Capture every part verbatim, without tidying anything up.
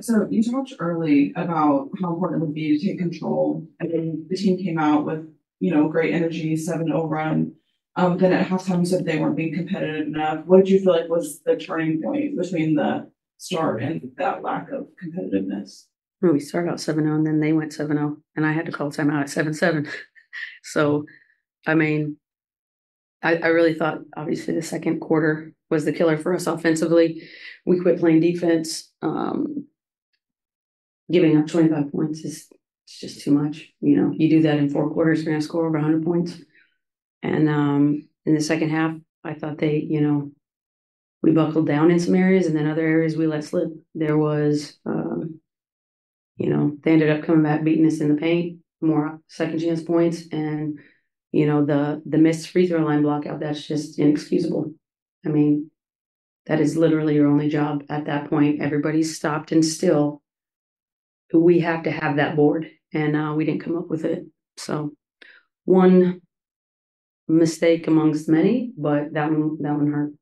So you talked early about how important it would be to take control, and then the team came out with, you know, great energy, seven oh run. Um, then at halftime, you said they weren't being competitive enough. What did you feel like was the turning point between the start and that lack of competitiveness? Well, we started out seven oh, and then they went seven oh, and I had to call timeout at seven seven. So, I mean, I, I really thought, obviously, the second quarter was the killer for us offensively. We quit playing defense. Um, giving up twenty-five points is it's just too much. You know, you do that in four quarters, you're going to score over one hundred points. And um, in the second half, I thought they, you know, we buckled down in some areas, and then other areas we let slip. There was, um, you know, they ended up coming back, beating us in the paint, more second chance points, and you know, the the missed free throw line blockout, that's just inexcusable. I mean, that is literally your only job at that point. Everybody's stopped and still. We have to have that board, and uh, we didn't come up with it. So one mistake amongst many, but that one that one hurt.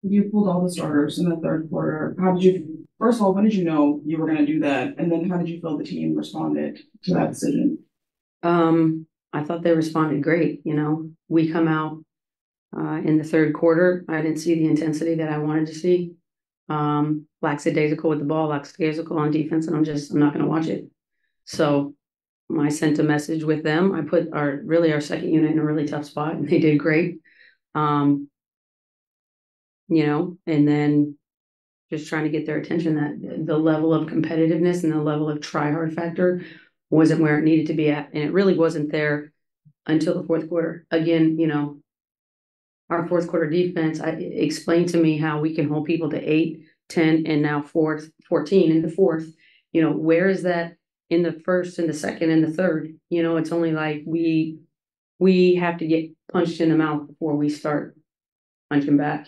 You pulled all the starters in the third quarter. How did you, first of all, when did you know you were going to do that? And then how did you feel the team responded to that decision? Um, I thought they responded great. You know, we come out uh, in the third quarter. I didn't see the intensity that I wanted to see. Um, lackadaisical with the ball, lackadaisical on defense, and I'm just, I'm not going to watch it. So I sent a message with them. I put our, really our second unit in a really tough spot, and they did great. Um, you know, and then just trying to get their attention that the level of competitiveness and the level of try hard factor wasn't where it needed to be at. And it really wasn't there until the fourth quarter. Again, you know, our fourth quarter defense, I, explained to me how we can hold people to eight, ten, and now fourth, fourteen in the fourth. You know, where is that in the first and the second and the third? You know, it's only like we we have to get punched in the mouth before we start punching back.